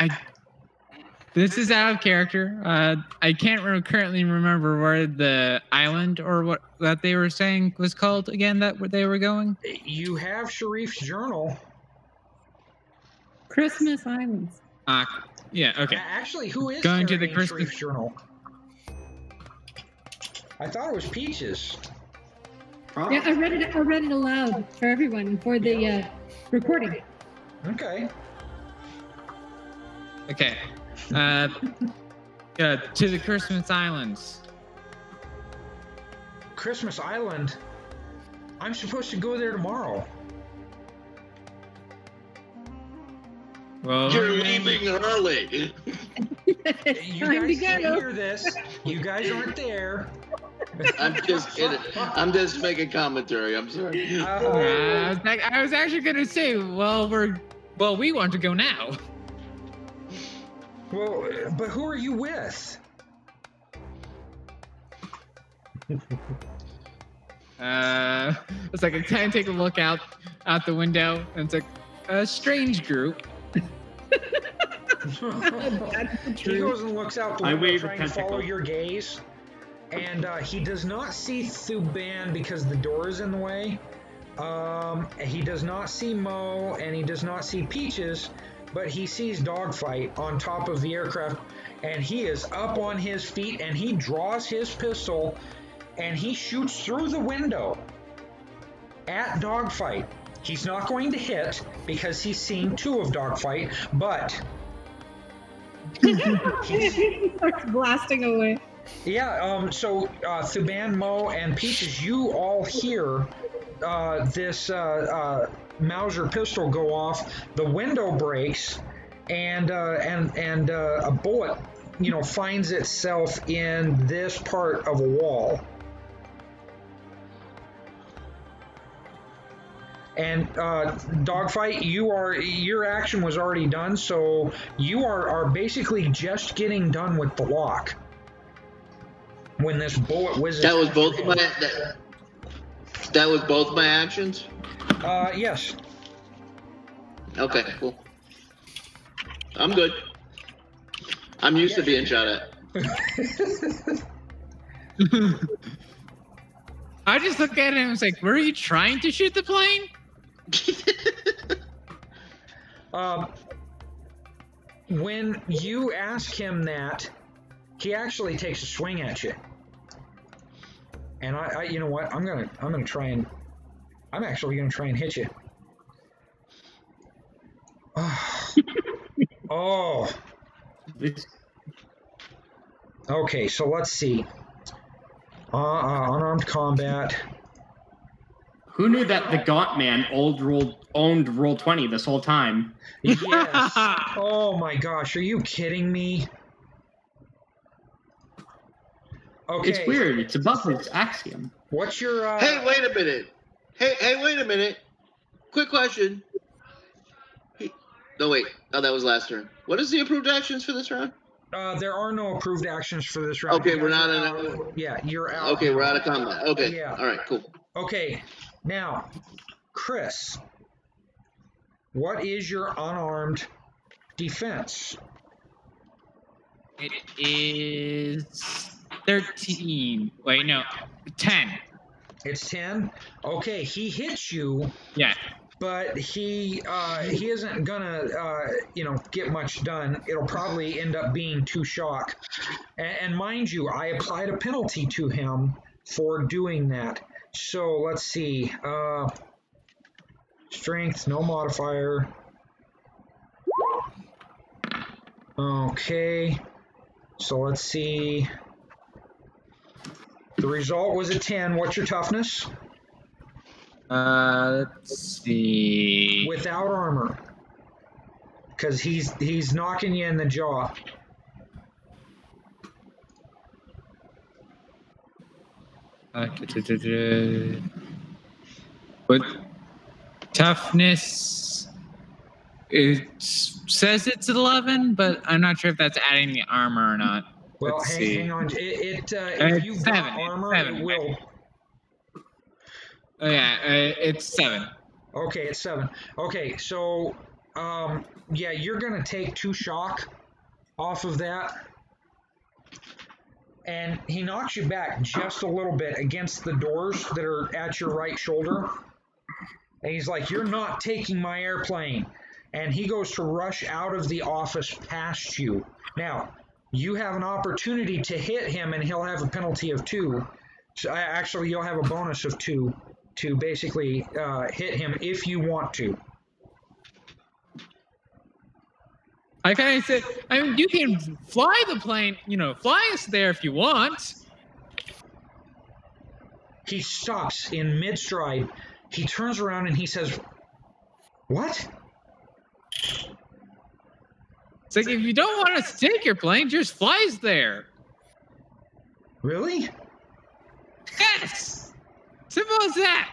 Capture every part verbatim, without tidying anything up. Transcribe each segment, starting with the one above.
I, this is out of character. Uh, I can't re currently remember where the island or what that they were saying was called again. That where they were going. You have Sharif's journal. Christmas Island. Ah, uh, yeah. Okay. Uh, actually, who is going to the Christmas Sharif's journal? I thought it was Peaches. Oh. Yeah, I read it. I read it aloud for everyone for the uh, recording. Okay. Okay, uh, uh, to the Christmas Islands. Christmas Island? I'm supposed to go there tomorrow. Well, you're leaving early. You guys can't hear this. You guys aren't there. I'm just kidding. I'm just making commentary. I'm sorry. Uh, uh, I was actually going to say, well, we're, well, we want to go now. Well, but who are you with? uh, it's like I kind of take a look out out the window, and it's like a strange group. He goes and looks out the window, I trying to follow your gaze, and uh, he does not see Thuban because the door is in the way. Um, he does not see Mo, and he does not see Peaches. But he sees Dogfight on top of the aircraft, and he is up on his feet, and he draws his pistol, and he shoots through the window at Dogfight. He's not going to hit because he's seen two of Dogfight, but he starts blasting away. Yeah. Um. So uh, Thuban, Mo, and Peaches, you all hear uh, this. Uh, uh, Mauser pistol go off, the window breaks, and uh, and and uh, a bullet, you know, finds itself in this part of a wall. And uh, Dogfight, you are your action was already done, so you are are basically just getting done with the lock when this bullet whizzes. That was both of my that, that was both my actions. Uh, yes. Okay, cool. I'm good. I'm used yeah. to being shot at. I just look at him and was like, were you trying to shoot the plane? um, when you ask him that, he actually takes a swing at you. And I, I you know what? I'm gonna, I'm gonna try and. I'm actually going to try and hit you. Oh. Oh. Okay, so let's see. Uh, uh, unarmed combat. Who knew that the Gaunt Man old roll, owned Roll twenty this whole time? Yes. Oh my gosh, are you kidding me? Okay. It's weird. It's above its axiom. What's your... Uh... Hey, wait a minute. Hey, hey, wait a minute. Quick question. He, no, wait. Oh, that was last turn. What is the approved actions for this round? Uh, there are no approved actions for this round. Okay, we're not in. Yeah, you're out. Okay, we're out of combat. Okay. Yeah. All right, cool. Okay, now, Chris, what is your unarmed defense? It is thirteen. Wait, no, ten. It's ten. Okay, he hits you. Yeah. But he uh, he isn't gonna uh, you know get much done. It'll probably end up being two shock. And, and mind you, I applied a penalty to him for doing that. So let's see. Uh, strength, no modifier. Okay. So let's see. The result was a ten. What's your toughness? Uh, let's see. Without armor, because he's he's knocking you in the jaw. Uh, da, da, da, da. But toughness, it says it's eleven, but I'm not sure if that's adding the armor or not. Well, hang, hang on. It, it uh, if you've seven, got armor, seven, it will. Oh yeah, uh, it's seven. Okay, it's seven. Okay, so Um, yeah, you're going to take two shock off of that. And he knocks you back just a little bit against the doors that are at your right shoulder. And he's like, you're not taking my airplane. And he goes to rush out of the office past you. Now, you have an opportunity to hit him, and he'll have a penalty of two. So, actually, you'll have a bonus of two to basically uh, hit him if you want to. I kind of said, I mean, you can fly the plane, you know, fly us there if you want. He stops in mid-stride. He turns around and he says, what? It's like, if you don't want us to take your plane, just fly us there. Really? Yes! Simple as that.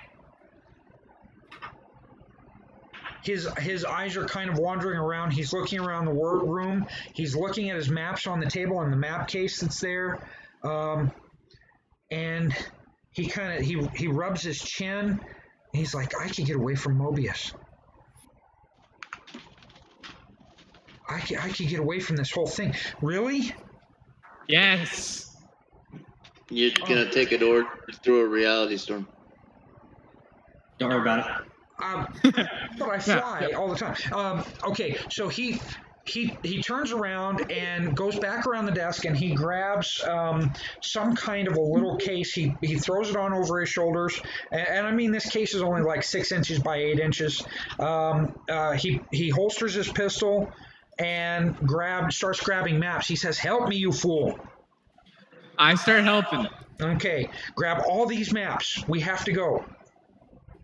His, his eyes are kind of wandering around. He's looking around the room. He's looking at his maps on the table and the map case that's there. Um, and he kind of, he, he rubs his chin. He's like, I can get away from Mobius. I can, I can get away from this whole thing. Really? Yes. You're going to take a door through a reality storm. Don't worry about it. Um, but I fly all the time. Um, okay, so he he he turns around and goes back around the desk, and he grabs um, some kind of a little case. He he throws it on over his shoulders, and, and I mean this case is only like six inches by eight inches. Um, uh, he he holsters his pistol and grab starts grabbing maps. He says, "Help me, you fool!" I start helping. Okay, grab all these maps. We have to go.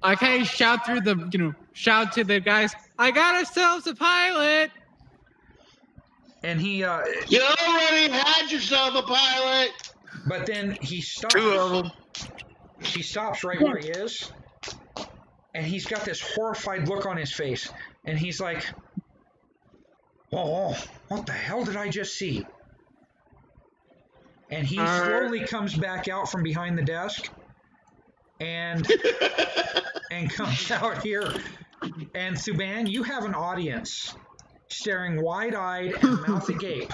I kind of shout through the, you know, shout to the guys, I got ourselves a pilot! And he, uh... You already had yourself a pilot! But then he stops. Two of them. He stops right where he is. And he's got this horrified look on his face. And he's like, oh, what the hell did I just see? And he uh, slowly comes back out from behind the desk. And... and comes out here. And Thuban, you have an audience staring wide-eyed and mouth agape.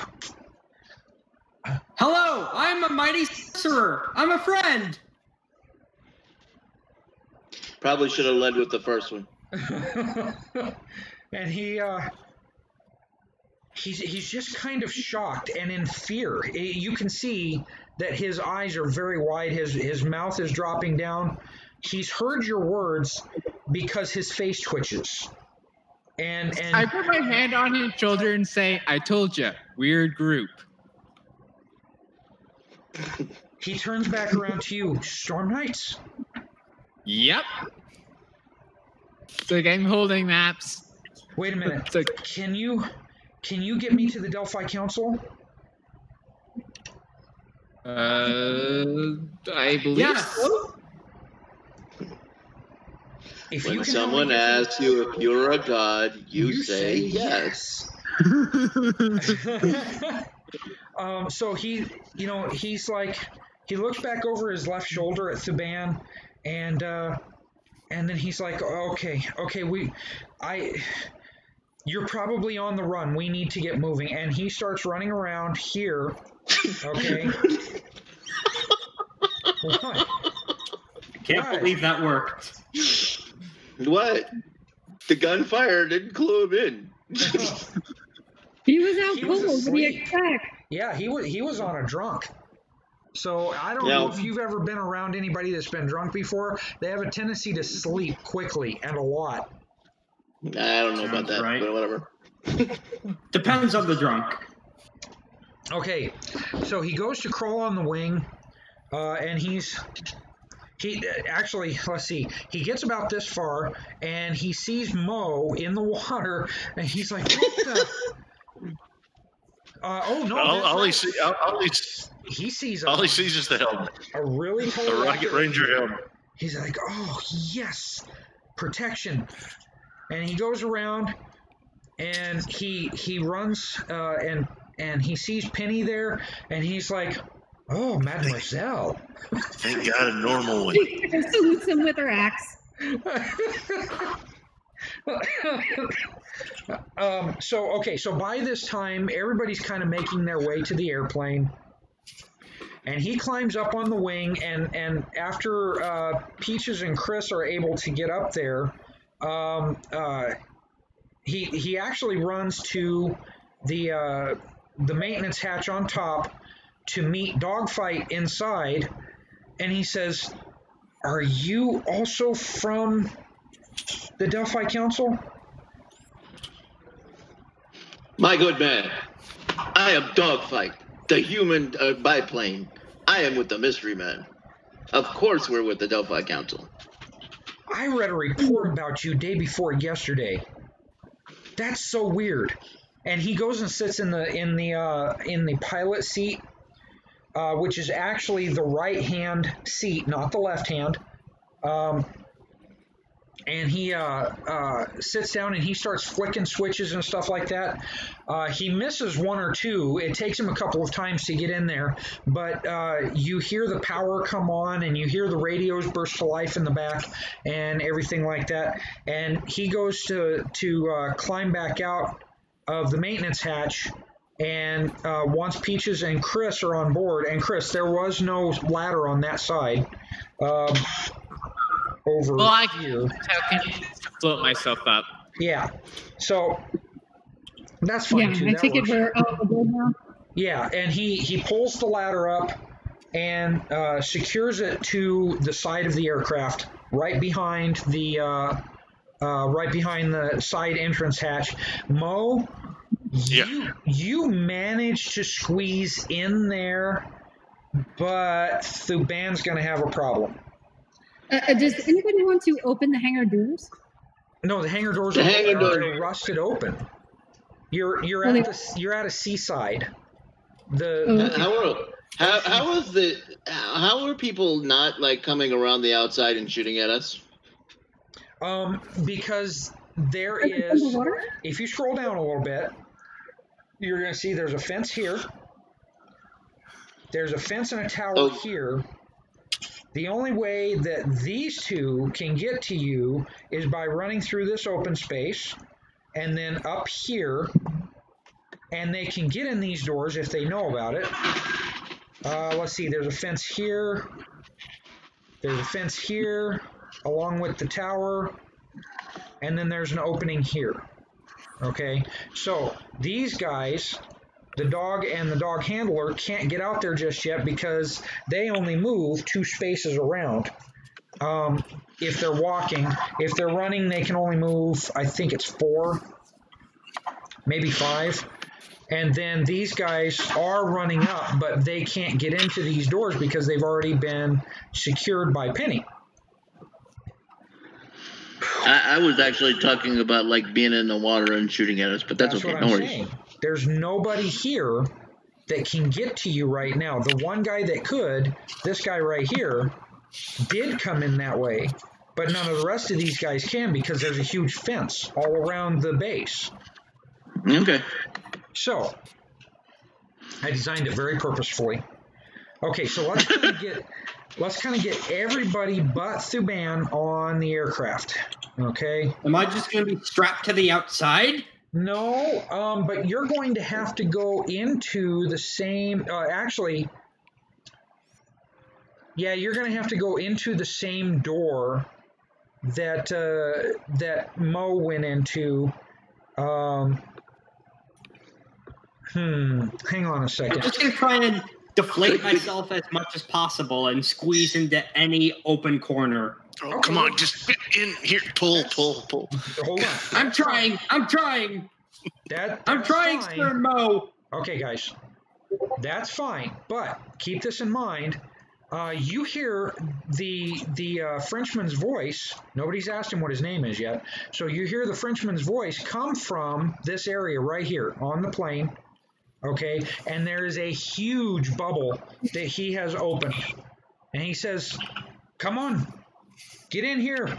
Hello, I'm a mighty sorcerer. I'm a friend. Probably should have led with the first one. And he, uh, he's, he's just kind of shocked and in fear. It, you can see that his eyes are very wide. His, his mouth is dropping down. He's heard your words because his face twitches. And, and I put my hand on his shoulder and say, I told you, weird group. He turns back around to you. Storm Knights. Yep. So I'm holding maps. Wait a minute. So, can you can you get me to the Delphi Council? Uh, I believe yeah. so. If when someone asks you if you're a god, you, you say, say yes. yes. um, so he, you know, he's like, he looks back over his left shoulder at Thuban, and uh, and then he's like, oh, okay, okay, we, I, you're probably on the run. We need to get moving. And he starts running around here. Okay. What? I can't what? believe that worked. What? The gunfire didn't clue him in. He was out cold. What do you expect? Yeah, he was. He was on a drunk. So I don't yeah. know if you've ever been around anybody that's been drunk before. They have a tendency to sleep quickly and a lot. I don't know Sounds about that, right. but whatever. Depends on the drunk. Okay, so he goes to crawl on the wing, uh, and he's. He actually, let's see, he gets about this far, and he sees Mo in the water, and he's like, what the? uh, oh, no. All, all, he see, all, all, he, he sees all a, he sees is the helmet. A really cool The Rocket Ranger helmet. He's like, oh, yes, protection. And he goes around, and he he runs, uh, and, and he sees Penny there, and he's like, oh, Mademoiselle. Thank God, a normal one. She salutes him with her axe. um, so, okay, so by this time, everybody's kind of making their way to the airplane. And he climbs up on the wing, and, and after uh, Peaches and Chris are able to get up there, um, uh, he, he actually runs to the, uh, the maintenance hatch on top to meet Dogfight inside, and he says, "Are you also from the Delphi Council?" "My good man, I am Dogfight, the human uh, biplane. I am with the Mystery Men. Of course we're with the Delphi Council." "I read a report about you day before yesterday. That's so weird." And he goes and sits in the in the uh, in the pilot seat, uh, which is actually the right hand seat, not the left hand. Um, and he uh, uh, sits down and he starts flicking switches and stuff like that. Uh, he misses one or two. It takes him a couple of times to get in there, but uh, you hear the power come on and you hear the radios burst to life in the back and everything like that. And he goes to to uh, climb back out of the maintenance hatch, and uh, once Peaches and Chris are on board, and Chris, there was no ladder on that side. Um, over well, I here. Can float myself up. Yeah, so that's fine yeah, too. I that think it were, oh, yeah, and he he pulls the ladder up and uh, secures it to the side of the aircraft, right behind the. Uh, Uh, right behind the side entrance hatch. Mo, yeah. you, you managed to squeeze in there, but Thuban's going to have a problem. Uh, does anybody want to open the hangar doors? No, the hangar doors the are, hangar are, door. are rusted open. You're you're oh, at the, you're at a seaside. The, oh, the how are how how is the how are people not like coming around the outside and shooting at us? Um, because there is, if you scroll down a little bit, you're going to see there's a fence here. There's a fence and a tower oh. here. The only way that these two can get to you is by running through this open space and then up here, and they can get in these doors if they know about it. Uh, let's see, there's a fence here. There's a fence here. Along with the tower, and then there's an opening here. Okay, so these guys, the dog and the dog handler, can't get out there just yet because they only move two spaces around. Um, if they're walking, if they're running, they can only move, I think it's four, maybe five. And then these guys are running up, but they can't get into these doors because they've already been secured by Penny. I, I was actually talking about like being in the water and shooting at us, but that's, that's okay. What I'm no worries. Saying. There's nobody here that can get to you right now. The one guy that could, this guy right here, did come in that way, but none of the rest of these guys can because there's a huge fence all around the base. Okay. So I designed it very purposefully. Okay, so let's kind of get let's kind of get everybody but Thuban on the aircraft. Okay. Am I just going to be strapped to the outside? No, um, but you're going to have to go into the same. Uh, actually, yeah, you're going to have to go into the same door that uh, that Mo went into. Um, hmm. Hang on a second. I'm just going to try and deflate myself as much as possible and squeeze into any open corner. Oh, okay. Come on, just fit in here. Pull, pull, pull. Hold on. I'm trying. I'm trying. That, I'm trying, fine. Sir Mo. Okay, guys. That's fine, but keep this in mind. Uh, you hear the, the uh, Frenchman's voice. Nobody's asked him what his name is yet. So you hear the Frenchman's voice come from this area right here on the plane. Okay? And there is a huge bubble that he has opened. And he says, "Come on. Get in here."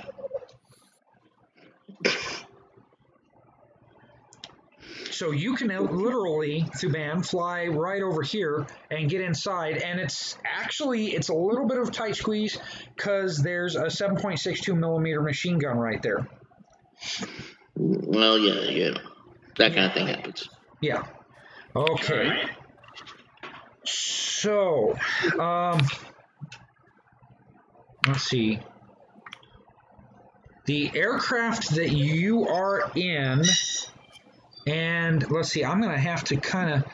So you can literally, Thuban, fly right over here and get inside. And it's actually, it's a little bit of a tight squeeze because there's a seven point six two millimeter machine gun right there. Well, yeah, yeah. That kind of thing happens. Yeah. Okay. So, um, let's see. The aircraft that you are in, and let's see, I'm going to have to kind of,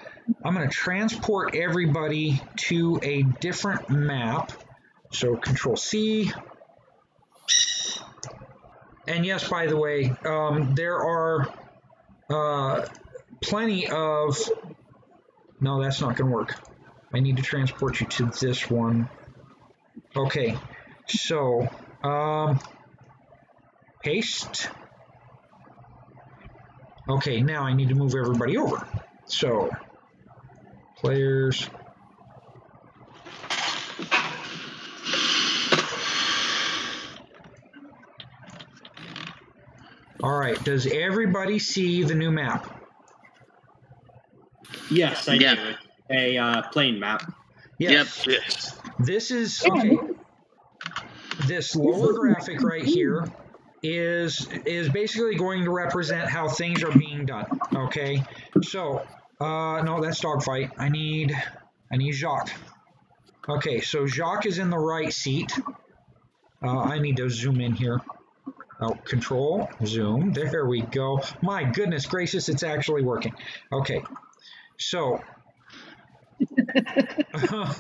I'm going to transport everybody to a different map. So, Control C. And yes, by the way, um, there are uh, plenty of... No, that's not going to work. I need to transport you to this one. Okay, so um, paste. Okay, now I need to move everybody over. So, players... All right, does everybody see the new map? Yes, I yeah. do. A uh, plane map. Yes. Yep. Yes. This is, okay. This lower graphic right here is, is basically going to represent how things are being done, okay? So, uh, no, that's dogfight. I need, I need Jacques. Okay, so Jacques is in the right seat. Uh, I need to zoom in here. Oh, control, zoom, there we go. My goodness gracious, it's actually working. Okay, so, uh,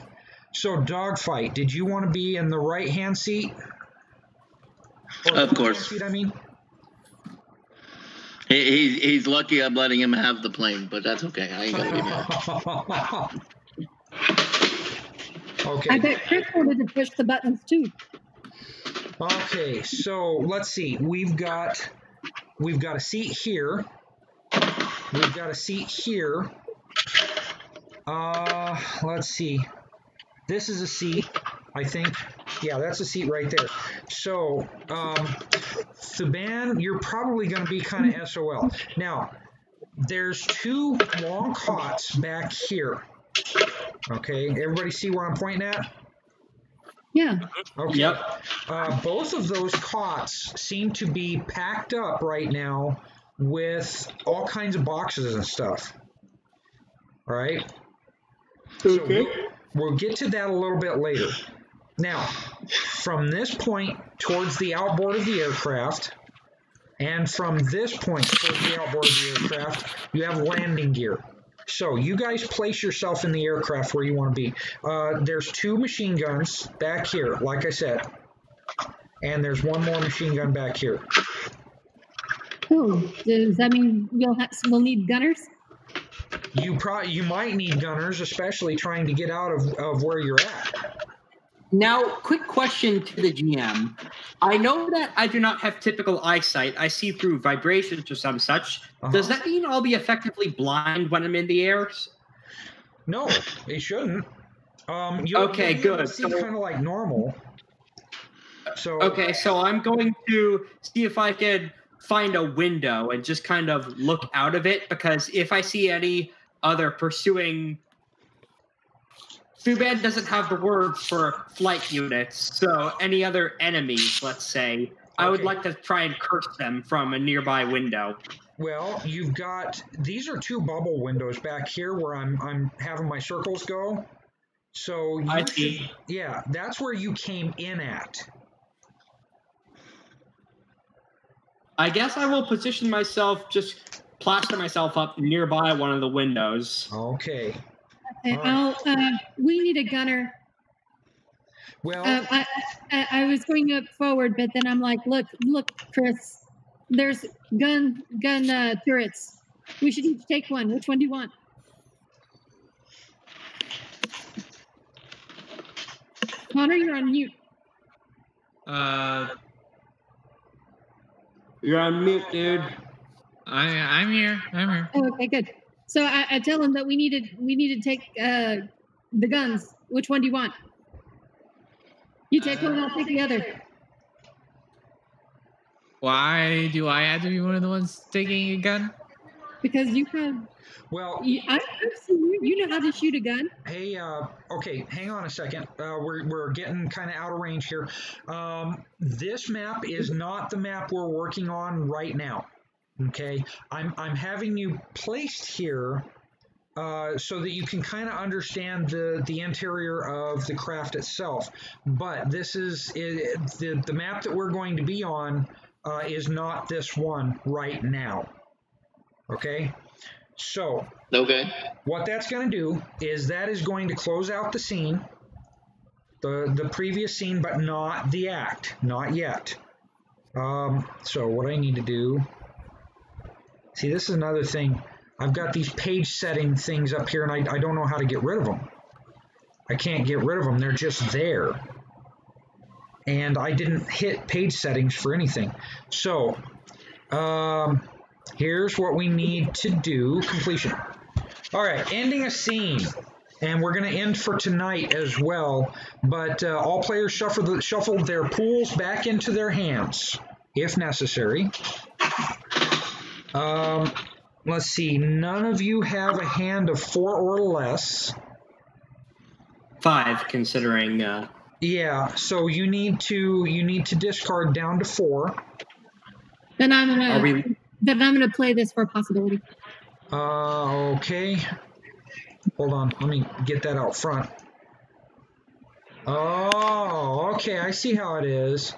so dogfight, did you want to be in the right-hand seat? Or of course. Seat, I mean? He, he's, he's lucky I'm letting him have the plane, but that's okay, I ain't gonna be mad. Okay. I bet Chris wanted to push the buttons too. Okay, so let's see. We've got we've got a seat here. We've got a seat here. Uh, let's see. This is a seat, I think. Yeah, that's a seat right there. So, um, Thuban, you're probably going to be kind of S O L. Now, there's two long cots back here. Okay, everybody see where I'm pointing at? Yeah. Okay. Yep. Uh, both of those cots seem to be packed up right now with all kinds of boxes and stuff. All right. Okay. So we'll, we'll get to that a little bit later. Now, from this point towards the outboard of the aircraft, and from this point towards the outboard of the aircraft, you have landing gear. So you guys place yourself in the aircraft where you want to be. Uh, there's two machine guns back here, like I said. And there's one more machine gun back here. Cool. Does that mean we'll, have, we'll need gunners? You, pro you might need gunners, especially trying to get out of, of where you're at. Now, quick question to the G M. I know that I do not have typical eyesight. I see through vibrations or some such. Uh-huh. Does that mean I'll be effectively blind when I'm in the air? No, it shouldn't. Um, you okay, you good. See so, kind of like normal. So okay, so I'm going to see if I can find a window and just kind of look out of it, because if I see any other pursuing... Thuban doesn't have the word for flight units, so any other enemies, let's say, I okay. would like to try and curse them from a nearby window. Well, you've got, these are two bubble windows back here where I'm, I'm having my circles go. So you I see. Should, yeah, that's where you came in at. I guess I will position myself, just plaster myself up nearby one of the windows. Okay. Okay, right. uh, we need a gunner. Well, uh, I, I, I was going up forward, but then I'm like, look, look, Chris, there's gun gun uh, turrets. We should each take one. Which one do you want? Connor, you're on mute. Uh, you're on mute, dude. I I'm here. I'm here. Oh, okay, good. So I, I tell him that we needed we need to take uh, the guns. Which one do you want? You take uh, one, I'll take the other. Why do I have to be one of the ones taking a gun? Because you have. Well, you, I, I've seen you, you know how to shoot a gun. Hey, uh, okay, hang on a second. Uh, we're we're getting kind of out of range here. Um, this map is not the map we're working on right now. Okay, I'm, I'm having you placed here uh, so that you can kind of understand the, the interior of the craft itself. But this is it, the, the map that we're going to be on uh, is not this one right now. Okay, so okay. What that's going to do is that is going to close out the scene, the, the previous scene, but not the act, not yet. Um, so what I need to do... See, this is another thing. I've got these page setting things up here, and I, I don't know how to get rid of them. I can't get rid of them. They're just there. And I didn't hit page settings for anything. So, um, here's what we need to do. Completion. All right, ending a scene. And we're going to end for tonight as well. But uh, all players shuffle, the, shuffle their pools back into their hands, if necessary. Um, let's see, none of you have a hand of four or less. Five, considering, uh... Yeah, so you need to, you need to discard down to four. Then I'm gonna, we... then I'm gonna play this for a possibility. Uh, okay. Hold on, let me get that out front. Oh, okay, I see how it is.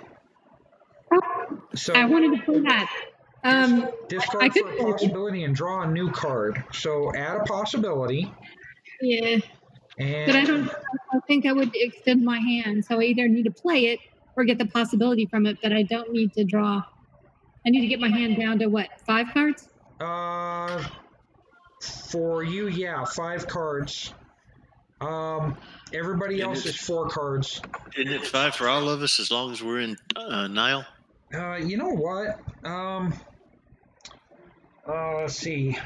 So... I wanted to play that. Um, Discard I, I for a possibility and draw a new card. So add a possibility. Yeah. And but I don't I think I would extend my hand. So I either need to play it or get the possibility from it, but I don't need to draw. I need to get my hand down to what, five cards? Uh, for you, yeah, five cards. Um, everybody and else is four cards. Isn't it five for all of us as long as we're in uh, Nile? Uh, you know what? Um, uh, let's see.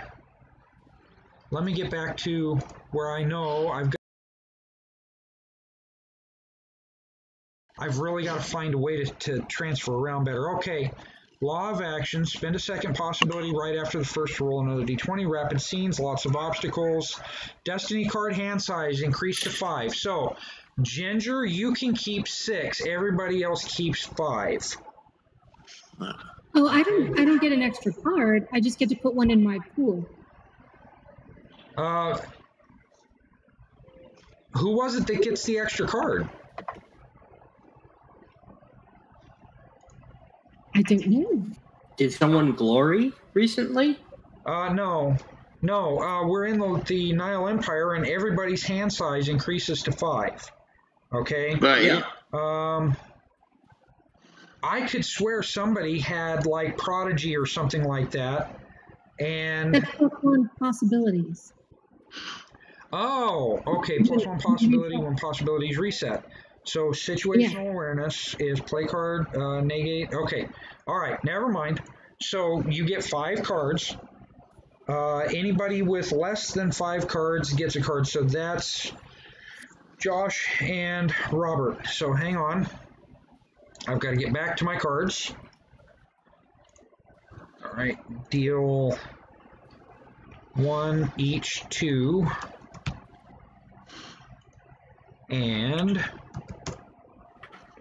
Let me get back to where I know I've got. I've really got to find a way to, to transfer around better. Okay. Law of action. Spend a second possibility right after the first to roll another d twenty. Rapid scenes. Lots of obstacles. Destiny card hand size increased to five. So, Ginger, you can keep six. Everybody else keeps five. Oh, I don't. I don't get an extra card. I just get to put one in my pool. Uh, who was it that gets the extra card? I don't know. Did someone glory recently? Uh, no, no. Uh, we're in the, the Nile Empire, and everybody's hand size increases to five. Okay. Right. Yeah. Um. I could swear somebody had like Prodigy or something like that, and that's plus one possibilities. Oh, okay. Plus one possibility when possibilities reset. So situational yeah. awareness is play card uh, negate. Okay, all right. Never mind. So you get five cards. Uh, anybody with less than five cards gets a card. So that's Josh and Robert. So hang on. I've got to get back to my cards. All right, deal one each two. And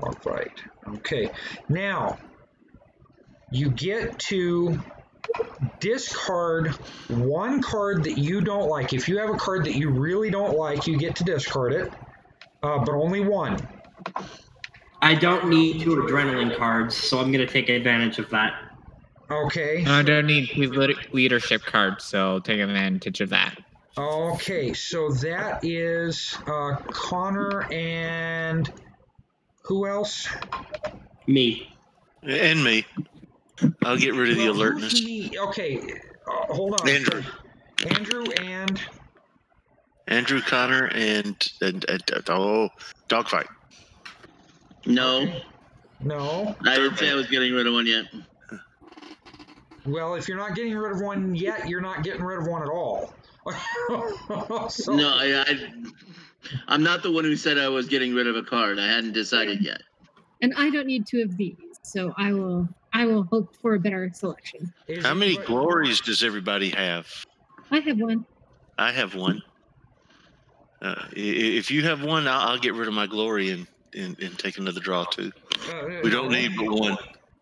dogfight. Okay, now you get to discard one card that you don't like. If you have a card that you really don't like, you get to discard it, uh, but only one. I don't need two adrenaline cards, so I'm going to take advantage of that. Okay. I don't need leadership cards, so take advantage of that. Okay, so that is uh, Connor and who else? Me. And me. I'll get rid of the alertness. Okay, uh, hold on. Andrew. Andrew and? Andrew, Connor, and, and, and, and oh, Dogfight. No. Okay. No. I didn't say I was getting rid of one yet. Well, if you're not getting rid of one yet, you're not getting rid of one at all. So, no, I, I, I'm not the one who said I was getting rid of a card. I hadn't decided yet. And I don't need two of these, so I will I will hope for a better selection. How many glories does everybody have? I have one. I have one. Uh, if you have one, I'll, I'll get rid of my glory and... And, and take another draw, too. Uh, we don't need but one.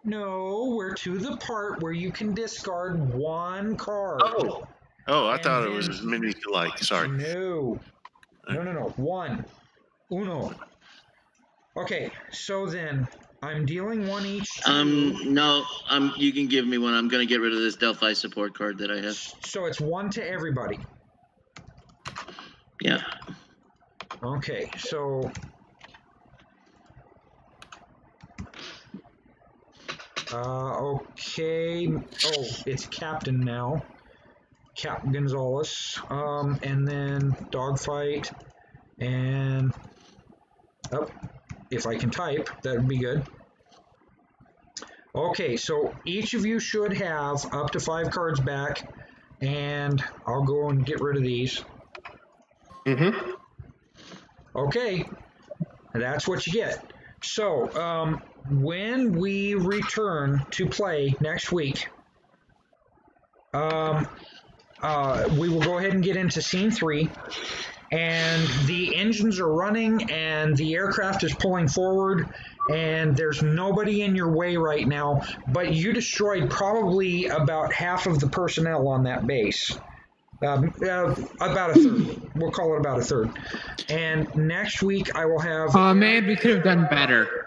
No, we're to the part where you can discard one card. Oh, oh, I and thought it was as many as you like. Sorry. No, no, no, no. One. Uno. Okay, so then I'm dealing one each. To... Um, no, um, you can give me one. I'm going to get rid of this Delphi support card that I have. So it's one to everybody. Yeah. Okay, so... Uh, okay. Oh, it's Captain now. Captain Gonzalez. Um, and then Dogfight. And... Oh, if I can type, that would be good. Okay, so each of you should have up to five cards back. And I'll go and get rid of these. Mm-hmm. Okay. That's what you get. So, um... when we return to play next week, um, uh, we will go ahead and get into scene three, and the engines are running and the aircraft is pulling forward and there's nobody in your way right now, but you destroyed probably about half of the personnel on that base. Um, uh, about a third. We'll call it about a third. And next week I will have... Oh, man, we could have done better.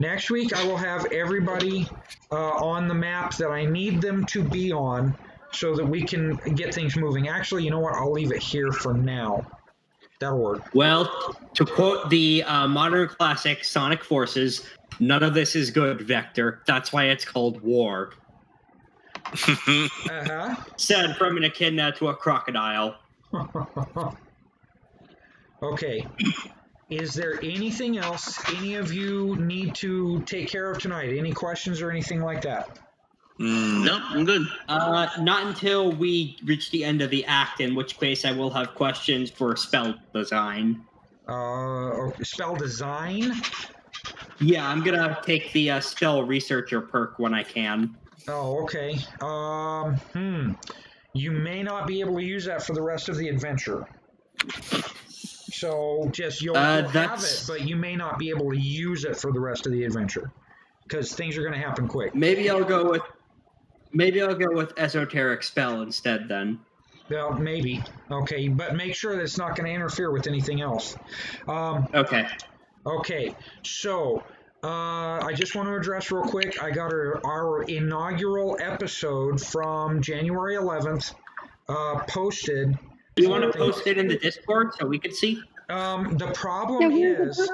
Next week, I will have everybody uh, on the map that I need them to be on so that we can get things moving. Actually, you know what? I'll leave it here for now. That'll work. Well, to quote the uh, modern classic Sonic Forces, none of this is good, Vector. That's why it's called war. uh-huh. Said from an echidna to a crocodile. Okay. Is there anything else any of you need to take care of tonight? Any questions or anything like that? Mm, no, I'm good. Uh, not until we reach the end of the act, in which case I will have questions for spell design. Uh, spell design? Yeah, I'm going to take the uh, spell researcher perk when I can. Oh, okay. Um, hmm. You may not be able to use that for the rest of the adventure. So just you'll, uh, you'll have it, but you may not be able to use it for the rest of the adventure because things are going to happen quick. Maybe I'll go with maybe I'll go with esoteric spell instead then. Well, maybe. Okay, but make sure that it's not going to interfere with anything else. Um, okay. Okay. So uh, I just want to address real quick. I got our, our inaugural episode from January eleventh uh, posted. You want to post it in the Discord so we can see? Um, the problem is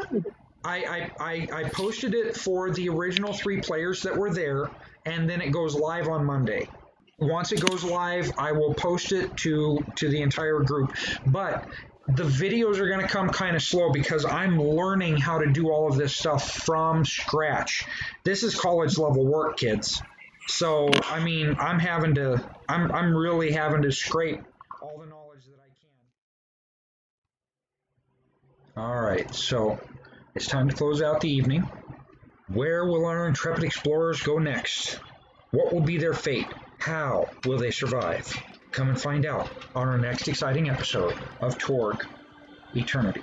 I, I, I, I posted it for the original three players that were there, and then it goes live on Monday. Once it goes live, I will post it to, to the entire group. But the videos are going to come kind of slow because I'm learning how to do all of this stuff from scratch. This is college-level work, kids. So, I mean, I'm having to – I'm I'm really having to scrape all the knowledge. All right, so it's time to close out the evening. Where will our intrepid explorers go next? What will be their fate? How will they survive? Come and find out on our next exciting episode of Torg Eternity.